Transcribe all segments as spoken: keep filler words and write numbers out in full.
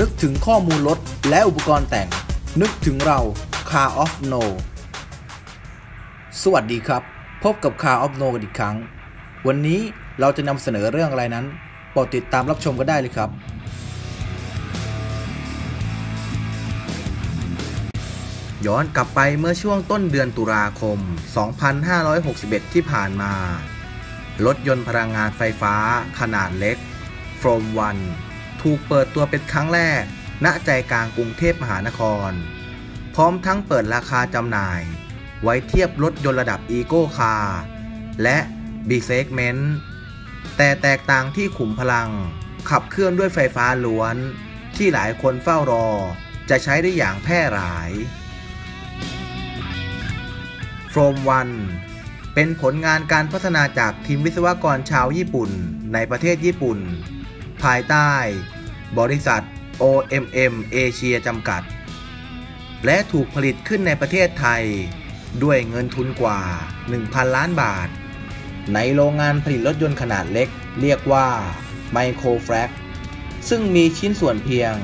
นึกถึงข้อมูลรถและอุปกรณ์แต่งนึกถึงเรา Car of Know สวัสดีครับพบกับ Car of Know กันอีกครั้งวันนี้เราจะนำเสนอเรื่องอะไรนั้นโปรดติดตามรับชมกันได้เลยครับย้อนกลับไปเมื่อช่วงต้นเดือนตุลาคมสองพันห้าร้อยหกสิบเอ็ดที่ผ่านมารถยนต์พลังงานไฟฟ้าขนาดเล็ก From One ถูกเปิดตัวเป็นครั้งแรกณใจกลางกรุงเทพมหานครพร้อมทั้งเปิดราคาจำหน่ายไว้เทียบรถยนต์ระดับ Eco Car และ B Segment แต่แตกต่างที่ขุมพลังขับเคลื่อนด้วยไฟฟ้าล้วนที่หลายคนเฝ้ารอจะใช้ได้อย่างแพร่หลาย From One เป็นผลงานการพัฒนาจากทีมวิศวกรชาวญี่ปุ่นในประเทศญี่ปุ่นภายใต้บริษัท โอ เอ็ม เอ็ม Asia จำกัดและถูกผลิตขึ้นในประเทศไทยด้วยเงินทุนกว่า หนึ่งพัน ล้านบาทในโรงงานผลิตรถยนต์ขนาดเล็กเรียกว่า Microfrag ซึ่งมีชิ้นส่วนเพียง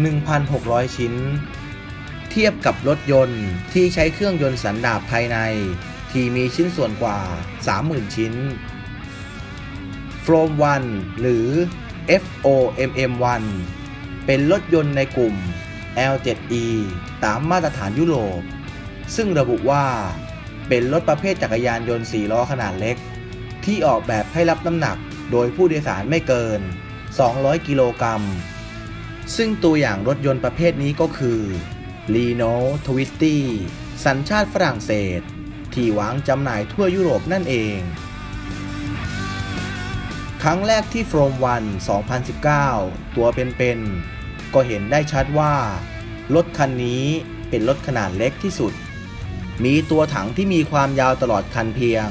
หนึ่งพันหกร้อย ชิ้นเทียบกับรถยนต์ที่ใช้เครื่องยนต์สันดาปภายในที่มีชิ้นส่วนกว่า สามหมื่น ชิ้น From One หรือ เอฟ โอ เอ็ม เอ็ม One เป็นรถยนต์ในกลุ่ม แอล เซเว่น อี ตามมาตรฐานยุโรปซึ่งระบุว่าเป็นรถประเภทจักรยานยนต์สี่ล้อขนาดเล็กที่ออกแบบให้รับน้ำหนักโดยผู้โดยสารไม่เกินสองร้อยกิโลกรัมซึ่งตัวอย่างรถยนต์ประเภทนี้ก็คือ Renault Twizy สัญชาติฝรั่งเศสที่วางจำหน่ายทั่วยุโรปนั่นเองครั้งแรกที่ From One สองพันสิบเก้า ตัวเป็นๆก็เห็นได้ชัดว่ารถคันนี้เป็นรถขนาดเล็กที่สุดมีตัวถังที่มีความยาวตลอดคันเพียง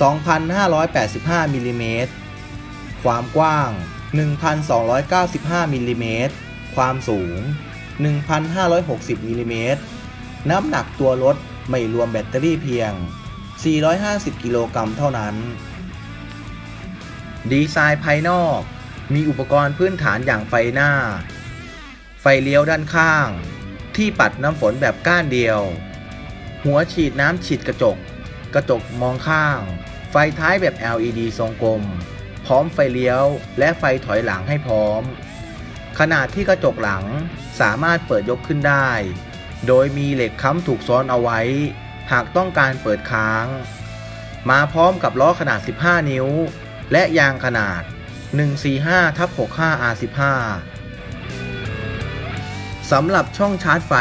สองพันห้าร้อยแปดสิบห้า มิลลิเมตรความกว้าง หนึ่งพันสองร้อยเก้าสิบห้า มิลลิเมตรความสูง หนึ่งพันห้าร้อยหกสิบ มิลลิเมตรน้ำหนักตัวรถไม่รวมแบตเตอรี่เพียง สี่ร้อยห้าสิบ กิโลกรัมเท่านั้นดีไซน์ภายนอกมีอุปกรณ์พื้นฐานอย่างไฟหน้าไฟเลี้ยวด้านข้างที่ปัดน้ำฝนแบบก้านเดียวหัวฉีดน้ำฉีดกระจกกระจกมองข้างไฟท้ายแบบ แอล อี ดี ทรงกลมพร้อมไฟเลี้ยวและไฟถอยหลังให้พร้อมขณะที่กระจกหลังสามารถเปิดยกขึ้นได้โดยมีเหล็กค้ำถูกซ้อนเอาไว้หากต้องการเปิดค้างมาพร้อมกับล้อขนาดสิบห้านิ้วและยางขนาด หนึ่งสี่ห้า ทับ หกห้า อาร์ สิบห้า สำหรับช่องชาร์จไฟ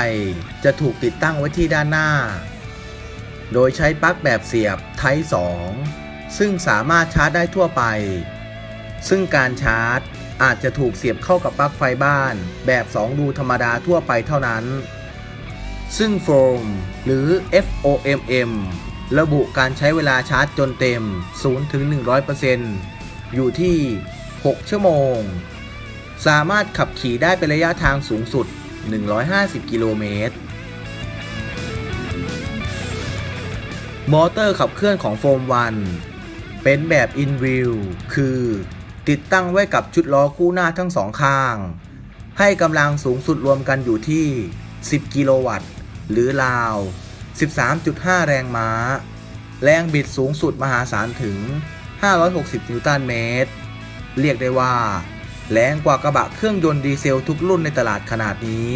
จะถูกติดตั้งไว้ที่ด้านหน้าโดยใช้ปลั๊กแบบเสียบ Type สอง ซึ่งสามารถชาร์จได้ทั่วไปซึ่งการชาร์จอาจจะถูกเสียบเข้ากับปลั๊กไฟบ้านแบบสองรูธรรมดาทั่วไปเท่านั้นซึ่ง โฟม หรือ เอฟ โอ เอ็ม เอ็ม ระบุการใช้เวลาชาร์จจนเต็ม ศูนย์ถึงหนึ่งร้อยเปอร์เซ็นต์ อยู่ที่ หก ชั่วโมงสามารถขับขี่ได้เป็นระยะทางสูงสุด หนึ่งร้อยห้าสิบ กิโลเมตรมอเตอร์ขับเคลื่อนของ โฟม One เป็นแบบ In-Wheel คือติดตั้งไว้กับชุดล้อคู่หน้าทั้งสองข้างให้กำลังสูงสุดรวมกันอยู่ที่สิบ กิโลวัตต์หรือราว สิบสามจุดห้า แรงม้าแรงบิดสูงสุดมหาศาลถึงห้าร้อยหกสิบนิวตันเมตรเรียกได้ว่าแรงกว่ากระบะเครื่องยนต์ดีเซลทุกรุ่นในตลาดขนาดนี้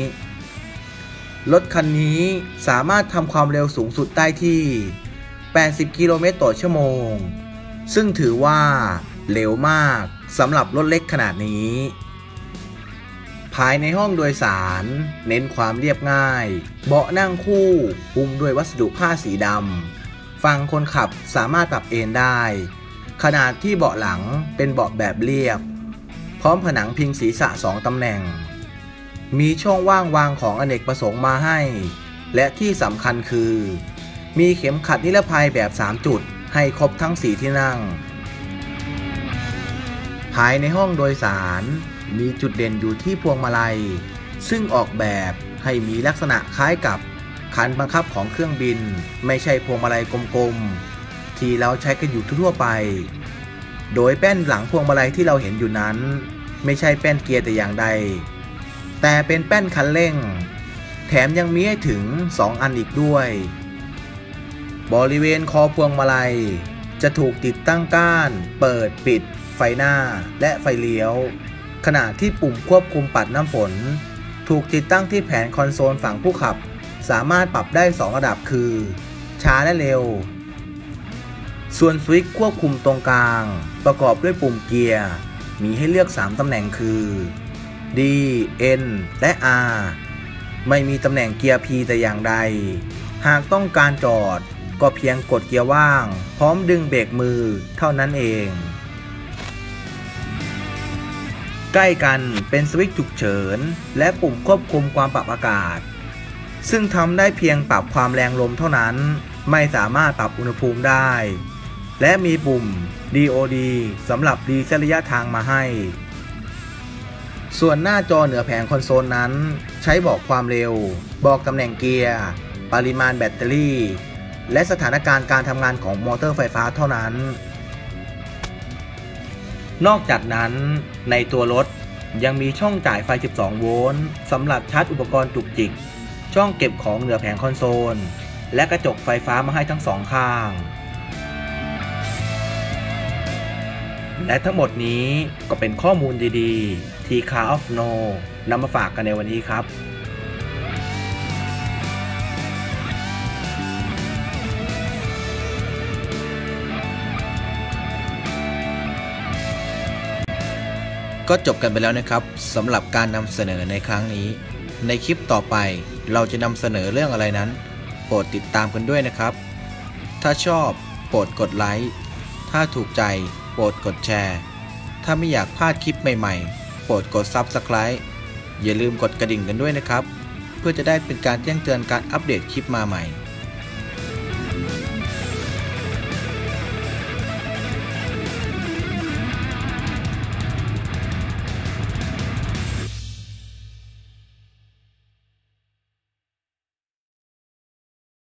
รถคันนี้สามารถทำความเร็วสูงสุดได้ที่แปดสิบ กิโลเมตรต่อชั่วโมงซึ่งถือว่าเร็วมากสำหรับรถเล็กขนาดนี้ภายในห้องโดยสารเน้นความเรียบง่ายเบาะนั่งคู่หุ้มด้วยวัสดุผ้าสีดำฝั่งคนขับสามารถปรับเอนได้ขณะที่เบาะหลังเป็นเบาะแบบเรียบพร้อมผนังพิงศีรษะสองตำแหน่งมีช่องว่างวางของอเนกประสงค์มาให้และที่สำคัญคือมีเข็มขัดนิรภัยแบบสามจุดให้ครบทั้งสี่ที่นั่งภายในห้องโดยสารมีจุดเด่นอยู่ที่พวงมาลัยซึ่งออกแบบให้มีลักษณะคล้ายกับคันบังคับของเครื่องบินไม่ใช่พวงมาลัยกลมๆที่เราใช้กันอยู่ทั่วไปโดยแป้นหลังพวงมาลัยที่เราเห็นอยู่นั้นไม่ใช่แป้นเกียร์แต่อย่างใด แต่เป็นแป้นคันเร่งแถมยังมีให้ถึงสองอันอีกด้วยบริเวณคอพวงมาลัยจะถูกติดตั้งก้านเปิดปิดไฟหน้าและไฟเลี้ยวขณะที่ปุ่มควบคุมปัดน้ำฝนถูกติดตั้งที่แผงคอนโซลฝั่งผู้ขับสามารถปรับได้สองระดับคือช้าและเร็วส่วนสวิตช์ควบคุมตรงกลางประกอบด้วยปุ่มเกียร์มีให้เลือกสามตำแหน่งคือ D N และ R ไม่มีตำแหน่งเกียร์ P แต่อย่างใดหากต้องการจอดก็เพียงกดเกียร์ว่างพร้อมดึงเบรกมือเท่านั้นเองใกล้กันเป็นสวิตช์ฉุกเฉินและปุ่มควบคุมความปรับอากาศซึ่งทำได้เพียงปรับความแรงลมเท่านั้นไม่สามารถปรับอุณหภูมิได้และมีปุ่ม ดี โอ ดี สำหรับดีเซลระยะทางมาให้ส่วนหน้าจอเหนือแผงคอนโซลนั้นใช้บอกความเร็วบอกตำแหน่งเกียร์ปริมาณแบตเตอรี่และสถานการณ์การทำงานของมอเตอร์ไฟฟ้าเท่านั้นนอกจากนั้นในตัวรถยังมีช่องจ่ายไฟสิบสองโวลต์สำหรับชาร์จอุปกรณ์จุกจิกช่องเก็บของเหนือแผงคอนโซลและกระจกไฟฟ้ามาให้ทั้งสองข้างและทั้งหมดนี้ก็เป็นข้อมูลดีๆที่ Car of Know นำมาฝากกันในวันนี้ครับก็จบกันไปแล้วนะครับสำหรับการนำเสนอในครั้งนี้ในคลิปต่อไปเราจะนำเสนอเรื่องอะไรนั้นโปรดติดตามกันด้วยนะครับถ้าชอบโปรดกดไลค์ถ้าถูกใจโปรดกดแชร์ถ้าไม่อยากพลาดคลิปใหม่ๆโปรดกด Subscribe อย่าลืมกดกระดิ่งกันด้วยนะครับเพื่อจะได้เป็นการแจ้งเตือนการอัปเดตคลิปมาใหม่